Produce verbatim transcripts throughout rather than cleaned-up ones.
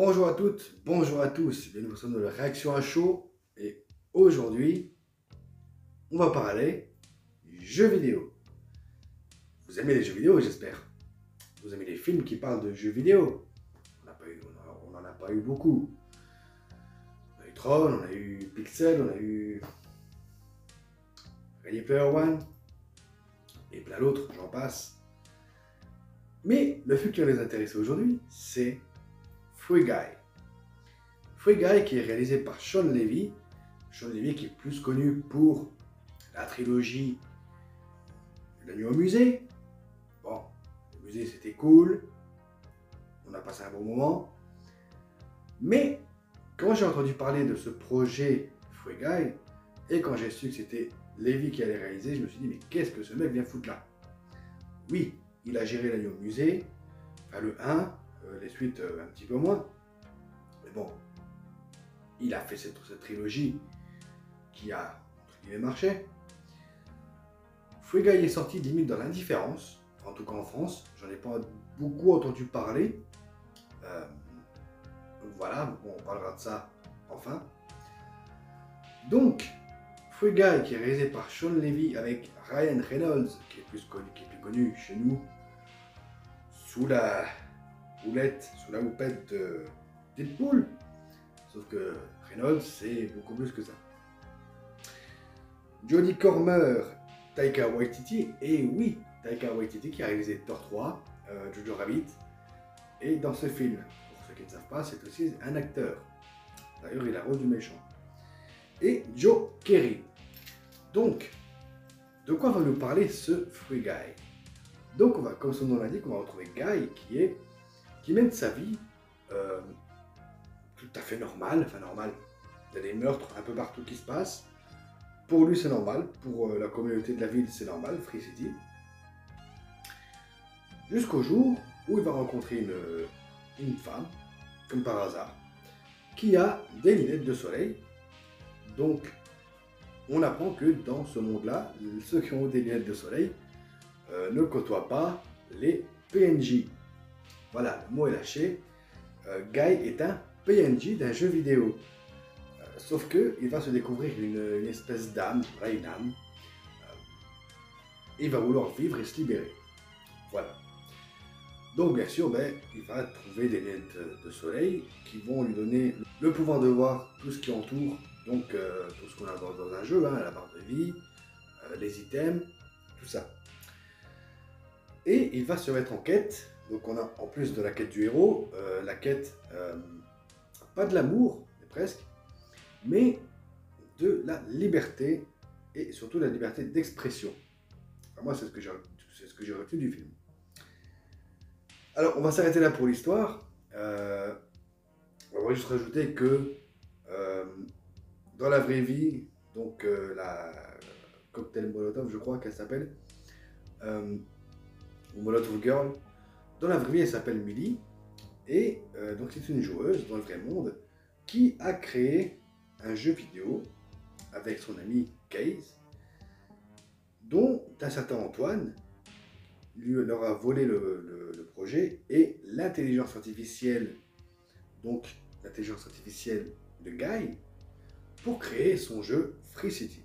Bonjour à toutes, bonjour à tous, bienvenue pour de la réaction à chaud. Et aujourd'hui, on va parler jeux vidéo. Vous aimez les jeux vidéo, j'espère. Vous aimez les films qui parlent de jeux vidéo. On n'en a pas eu beaucoup. On a eu Tron, on a eu Pixel, on a eu Ready Player One, et plein d'autres, j'en passe. Mais le film qui les intéresse aujourd'hui, c'est Free Guy. Free Guy qui est réalisé par Shawn Levy. Shawn Levy qui est plus connu pour la trilogie La nuit au musée. Bon, le musée c'était cool, on a passé un bon moment. Mais quand j'ai entendu parler de ce projet Free Guy et quand j'ai su que c'était Levy qui allait réaliser, je me suis dit mais qu'est-ce que ce mec vient foutre là? Oui, il a géré La nuit au musée, enfin le un. Les suites euh, un petit peu moins, mais bon, il a fait cette, cette trilogie qui a entre guillemets marché. Free Guy est sorti limite dans l'indifférence, en tout cas en France, j'en ai pas beaucoup entendu parler. Euh, donc voilà, bon, on parlera de ça enfin. Donc, Free Guy qui est réalisé par Shawn Levy avec Ryan Reynolds, qui est plus connu, qui est plus connu chez nous sous la houlette, sous la houppette de Deadpool, sauf que Reynolds c'est beaucoup plus que ça. Jodie Comer, Taika Waititi, et oui, Taika Waititi qui a réalisé Thor trois, euh, Jojo Rabbit, et dans ce film, pour ceux qui ne savent pas, c'est aussi un acteur, d'ailleurs il a rôle du méchant, et Joe Kerry. Donc, de quoi va nous parler ce Free Guy? Donc on va, comme son nom l'indique, on va retrouver Guy qui est qui mène sa vie euh, tout à fait normale, enfin normale, il y a des meurtres un peu partout qui se passent, pour lui c'est normal, pour euh, la communauté de la ville c'est normal, Free City, jusqu'au jour où il va rencontrer une, une femme, comme par hasard, qui a des lunettes de soleil. Donc on apprend que dans ce monde-là, ceux qui ont des lunettes de soleil euh, ne côtoient pas les P N J. Voilà, le mot est lâché. Euh, Guy est un P N J d'un jeu vidéo. Euh, sauf que il va se découvrir une, une espèce d'âme, voilà une âme. Euh, il va vouloir vivre et se libérer. Voilà. Donc bien sûr, ben, il va trouver des lunettes de soleil qui vont lui donner le pouvoir de voir tout ce qui entoure. Donc euh, tout ce qu'on a dans, dans un jeu, hein, la barre de vie, euh, les items, tout ça. Et il va se mettre en quête. Donc on a en plus de la quête du héros, euh, la quête, euh, pas de l'amour, presque, mais de la liberté, et surtout la liberté d'expression. Enfin, moi c'est ce que j'ai retenu du film. Alors on va s'arrêter là pour l'histoire. Euh, on va juste rajouter que euh, dans la vraie vie, donc euh, la cocktail Molotov, je crois qu'elle s'appelle, euh, ou Molotov Girl. Dans la vraie vie, elle s'appelle Millie, et euh, donc c'est une joueuse dans le vrai monde qui a créé un jeu vidéo avec son ami Kaze, dont un certain Antoine lui leur a volé le, le, le projet, et l'intelligence artificielle, donc l'intelligence artificielle de Guy, pour créer son jeu Free City.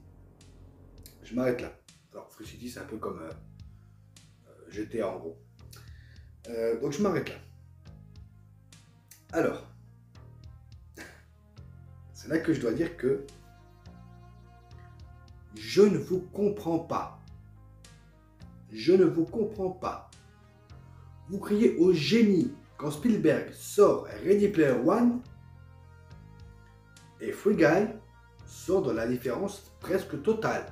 Je m'arrête là. Alors Free City, c'est un peu comme euh, G T A en gros. Euh, donc je m'arrête là. Alors, c'est là que je dois dire que je ne vous comprends pas. Je ne vous comprends pas. Vous criez au génie quand Spielberg sort Ready Player One et Free Guy sort dans l'indifférence presque totale.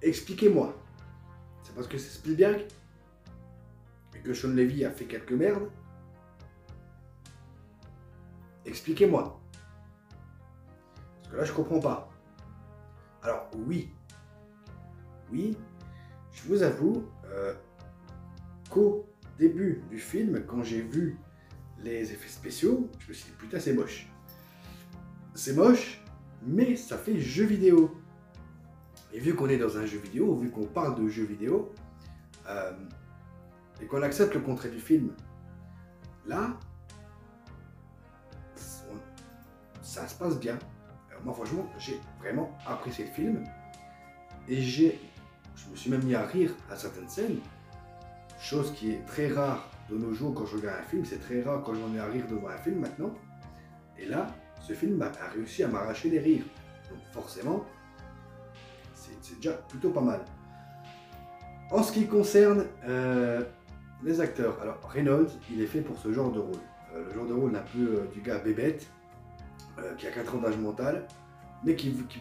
Expliquez-moi. C'est parce que c'est Spielberg que Shawn Levy a fait quelques merdes? Expliquez-moi. Parce que là, je comprends pas. Alors, oui. Oui, je vous avoue euh, qu'au début du film, quand j'ai vu les effets spéciaux, je me suis dit, putain, c'est moche. C'est moche, mais ça fait jeu vidéo. Et vu qu'on est dans un jeu vidéo, vu qu'on parle de jeu vidéo, euh, et qu'on accepte le contraire du film, Là, on, ça se passe bien. Alors moi, franchement, j'ai vraiment apprécié le film. Et j'ai, je me suis même mis à rire à certaines scènes. Chose qui est très rare de nos jours quand je regarde un film. C'est très rare quand j'en ai à rire devant un film maintenant. Et là, ce film a réussi à m'arracher des rires. Donc forcément, c'est déjà plutôt pas mal. En ce qui concerne euh, les acteurs, alors Reynolds, il est fait pour ce genre de rôle. Euh, le genre de rôle un peu euh, du gars bébête, euh, qui a quatre ans d'âge mental, mais qui, qui,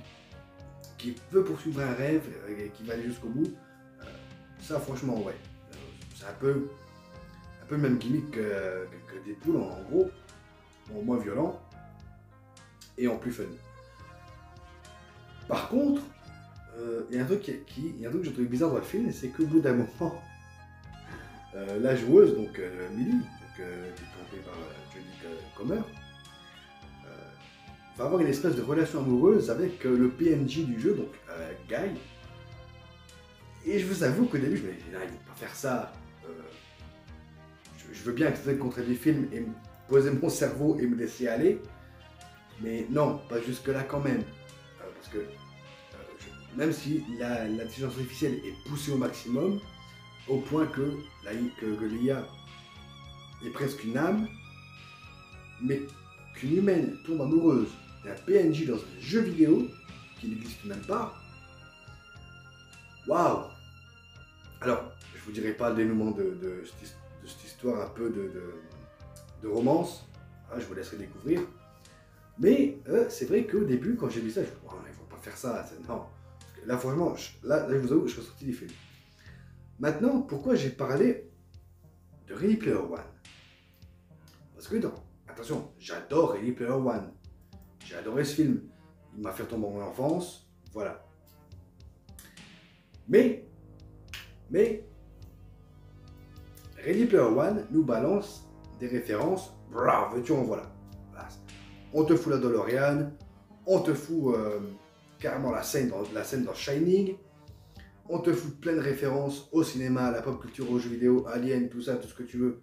qui veut poursuivre un rêve et qui va aller jusqu'au bout. Euh, ça, franchement, ouais. Euh, c'est un peu, un peu le même gimmick que, que, que Deadpool, en, en gros. Bon, moins violent et en plus fun. Par contre, euh, il y a un truc qui, qui, il y a un truc que j'ai trouvé bizarre dans le film, c'est qu'au bout d'un moment, euh, la joueuse, donc euh, Millie, qui est interprétée par euh, Jodie Comer, euh, va avoir une espèce de relation amoureuse avec euh, le P N J du jeu, donc euh, Guy. Et je vous avoue qu'au début, je me disais, non, il ne faut pas faire ça. Euh, je, je veux bien que ça soit contre les films et poser mon cerveau et me laisser aller, mais non, pas jusque-là quand même. Euh, parce que euh, je, même si l'intelligence artificielle est poussée au maximum, au point que l'I A est presque une âme, mais qu'une humaine tombe amoureuse d'un P N J dans un jeu vidéo qui n'existe même pas, waouh! Alors, je vous dirai pas le dénouement de, de, de, de cette histoire un peu de. de de romance, ah, je vous laisserai découvrir, mais euh, c'est vrai qu'au début, quand j'ai vu ça, je me suis dit, oh, il ne faut pas faire ça, non. Là, franchement, je, là, là, je vous avoue, je suis sorti du film. Maintenant, pourquoi j'ai parlé de Ready Player One? Parce que, non, attention, j'adore Ready Player One, j'ai adoré ce film, il m'a fait tomber en enfance, voilà. Mais, mais, Ready Player One nous balance des références, bra, veux-tu en voilà. voilà. On te fout la DeLorean, on te fout euh, carrément la scène, dans, la scène dans Shining, on te fout plein de références au cinéma, à la pop culture, aux jeux vidéo, Alien, tout ça, tout ce que tu veux,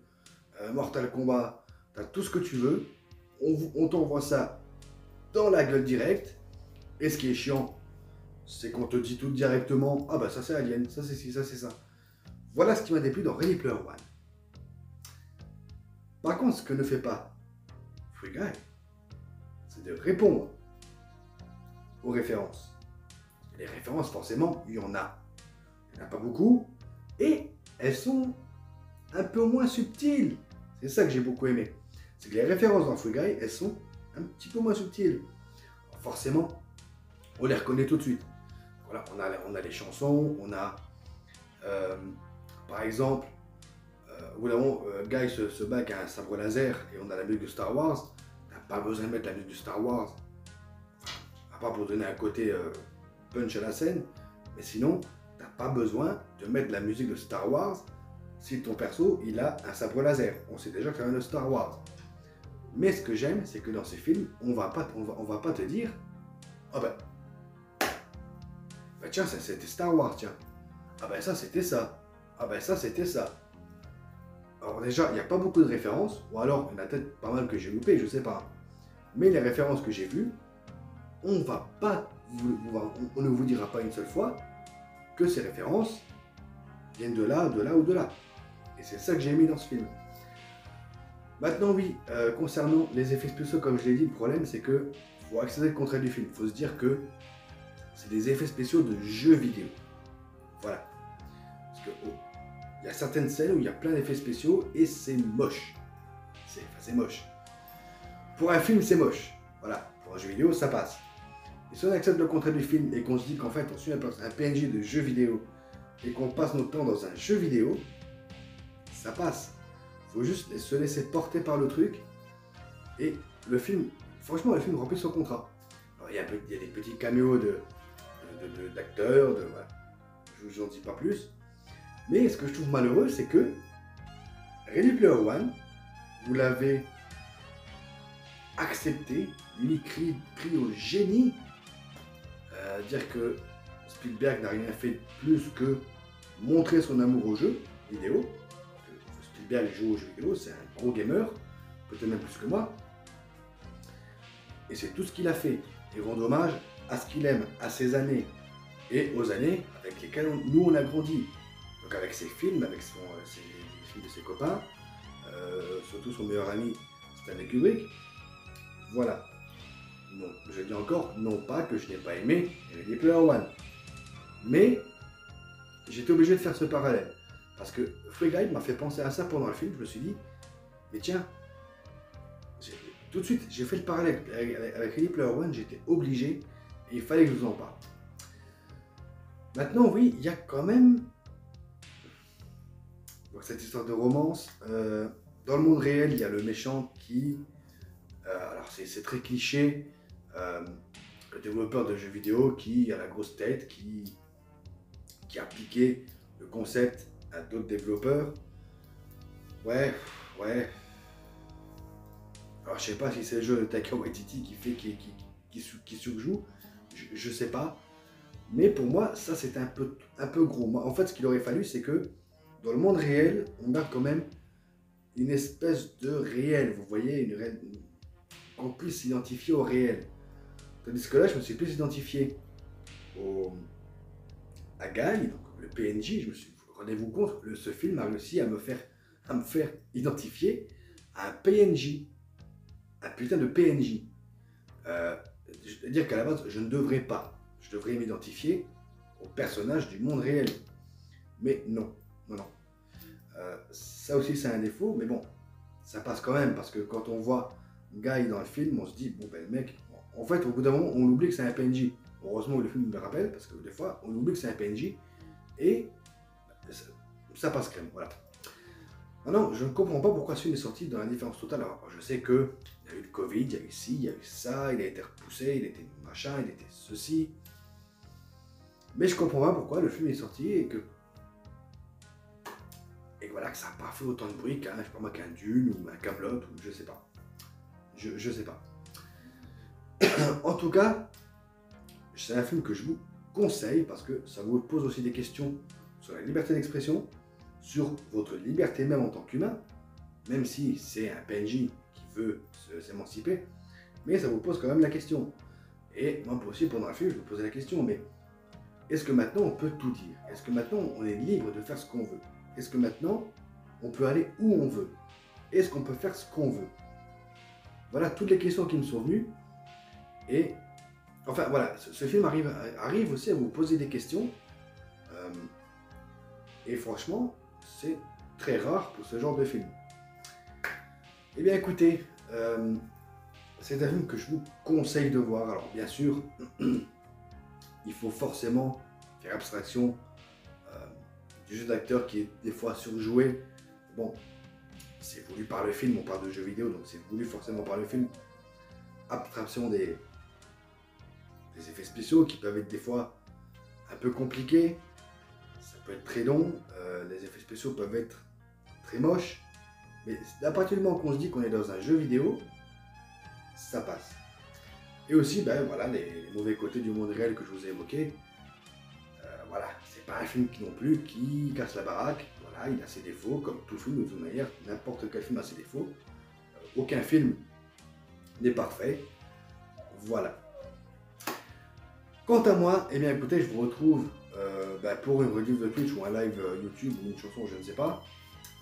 euh, Mortal Kombat, t'as tout ce que tu veux, on, on t'envoie ça dans la gueule directe, et ce qui est chiant, c'est qu'on te dit tout directement, ah bah ça c'est Alien, ça c'est ci, ça c'est ça. Voilà ce qui m'a déplu dans Ready Player One. Par contre, ce que ne fait pas Free Guy, c'est de répondre aux références. Les références, forcément, il y en a. Il n'y en a pas beaucoup. Et elles sont un peu moins subtiles. C'est ça que j'ai beaucoup aimé. C'est que les références dans Free Guy, elles sont un petit peu moins subtiles. Alors forcément, on les reconnaît tout de suite. Voilà, on a, on a les chansons, on a, euh, par exemple, où là, on, euh, Guy se, se bat avec un sabre laser et on a la musique de Star Wars. T'as pas besoin de mettre la musique de Star Wars, à part pour donner un côté euh, punch à la scène, mais sinon, t'as pas besoin de mettre la musique de Star Wars si ton perso, il a un sabre laser. On sait déjà que ça vient de Star Wars. Mais ce que j'aime, c'est que dans ces films, on va pas, on va, on va pas te dire « Ah oh ben, ben tiens, c'était Star Wars, tiens. Ah ben ça, c'était ça. Ah ben ça, c'était ça. » Alors déjà, il n'y a pas beaucoup de références, ou alors il y en a peut-être pas mal que j'ai loupé, je sais pas. Mais les références que j'ai vues, on va pas, vous, on ne vous dira pas une seule fois que ces références viennent de là, de là ou de là. Et c'est ça que j'ai mis dans ce film. Maintenant oui, euh, concernant les effets spéciaux, comme je l'ai dit, le problème c'est que faut accéder au contraire du film. Il faut se dire que c'est des effets spéciaux de jeux vidéo. Voilà. Parce que oh, il y a certaines scènes où il y a plein d'effets spéciaux et c'est moche. C'est enfin, moche. Pour un film, c'est moche. Voilà. Pour un jeu vidéo, ça passe. Et si on accepte le contraire du film et qu'on se dit qu'en fait, on suit un P N J de jeu vidéo et qu'on passe notre temps dans un jeu vidéo, ça passe. Il faut juste se laisser porter par le truc. Et le film, franchement, le film remplit son contrat. Alors, il, y a, il y a des petits caméos d'acteurs. De, de, de, de, voilà. Je ne vous en dis pas plus. Mais ce que je trouve malheureux, c'est que Ready Player One, vous l'avez accepté, lui crie, crie au génie, euh, dire que Spielberg n'a rien fait de plus que montrer son amour au jeu vidéo. Spielberg joue aux jeux vidéo, c'est un gros gamer, peut-être même plus que moi. Et c'est tout ce qu'il a fait. Et rendre hommage à ce qu'il aime, à ses années et aux années avec lesquelles on, nous on a grandi. Donc avec ses films, avec son, euh, ses, les films de ses copains, euh, surtout son meilleur ami Stanley Kubrick. Voilà. Non, je dis encore, non pas que je n'ai pas aimé Ready Player One, mais j'étais obligé de faire ce parallèle. Parce que Free Guy m'a fait penser à ça pendant le film, je me suis dit, mais tiens, tout de suite j'ai fait le parallèle avec, avec, avec Ready Player One, j'étais obligé, et il fallait que je vous en parle. Maintenant oui, il y a quand même donc, cette histoire de romance, euh, dans le monde réel il y a le méchant qui, euh, alors c'est très cliché, euh, le développeur de jeux vidéo qui a la grosse tête, qui, qui a appliqué le concept à d'autres développeurs. Ouais, ouais. Alors je sais pas si c'est le jeu de Taika Waititi qui fait, qui, qui, qui, qui surjoue, je, je sais pas. Mais pour moi, ça c'est un peu, un peu gros. En fait, ce qu'il aurait fallu, c'est que dans le monde réel, on a quand même une espèce de réel, vous voyez, une réelle, qu'on puisse s'identifier au réel. Tandis que là, je me suis plus identifié au, à Guy, donc le P N J. Je me suis, rendez-vous compte, le, ce film a réussi à me faire, à me faire identifier à un P N J, un putain de P N J. Euh, C'est-à-dire qu'à la base, je ne devrais pas, je devrais m'identifier au personnage du monde réel. Mais non, non, non. Euh, ça aussi, c'est un défaut, mais bon, ça passe quand même, parce que quand on voit Guy dans le film, on se dit, bon ben le mec, en fait, au bout d'un moment, on oublie que c'est un P N J. Heureusement que le film me le rappelle, parce que des fois, on oublie que c'est un P N J, et ça, ça passe crème, voilà. Maintenant, je ne comprends pas pourquoi ce film est sorti dans l'indifférence totale. Alors, je sais que il y a eu le Covid, il y a eu ci, il y a eu ça, il a été repoussé, il était machin, il était ceci. Mais je comprends pas pourquoi le film est sorti et que... Et voilà, que ça n'a pas fait autant de bruit qu'un, je sais pas moi, qu'un Dune ou un Camelot ou je sais pas. Je, je sais pas. En tout cas, c'est un film que je vous conseille parce que ça vous pose aussi des questions sur la liberté d'expression, sur votre liberté même en tant qu'humain, même si c'est un P N J qui veut s'émanciper, mais ça vous pose quand même la question. Et moi aussi pendant un film, je vous posais la question, mais est-ce que maintenant on peut tout dire? Est-ce que maintenant on est libre de faire ce qu'on veut? Est-ce que maintenant on peut aller où on veut? Est-ce qu'on peut faire ce qu'on veut? Voilà toutes les questions qui me sont venues. Et enfin voilà, ce, ce film arrive, arrive aussi à vous poser des questions. Euh, et franchement, c'est très rare pour ce genre de film. Eh bien écoutez, euh, c'est un film que je vous conseille de voir. Alors bien sûr, il faut forcément faire abstraction euh, du jeu d'acteur qui est des fois surjoué. Bon, c'est voulu par le film, on parle de jeux vidéo, donc c'est voulu forcément par le film. Abstraction des, des effets spéciaux qui peuvent être des fois un peu compliqués. Ça peut être très long, euh, les effets spéciaux peuvent être très moches, mais à partir du moment qu'on se dit qu'on est dans un jeu vidéo, ça passe. Et aussi, ben voilà, les, les mauvais côtés du monde réel que je vous ai évoqués, euh, voilà, c'est pas un film qui non plus qui casse la baraque, voilà, il a ses défauts, comme tout film de toute manière, n'importe quel film a ses défauts, euh, aucun film n'est parfait, voilà. Quant à moi, eh bien écoutez, je vous retrouve Euh, bah pour une rediff de Twitch ou un live YouTube ou une chanson, je ne sais pas,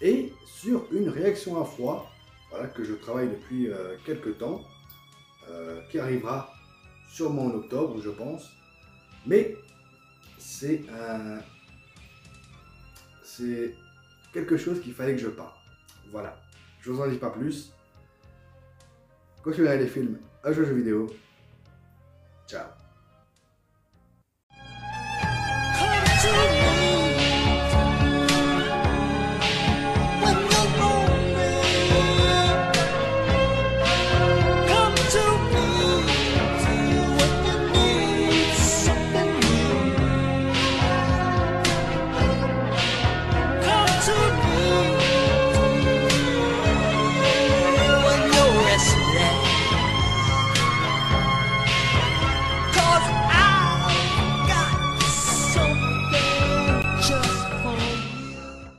et sur une réaction à froid, voilà, que je travaille depuis euh, quelques temps, euh, qui arrivera sûrement en octobre, je pense, mais c'est euh, c'est quelque chose qu'il fallait que je parle. Voilà, je vous en dis pas plus. Continuez à les films, à jouer aux jeux vidéo. Ciao. We'll be right back.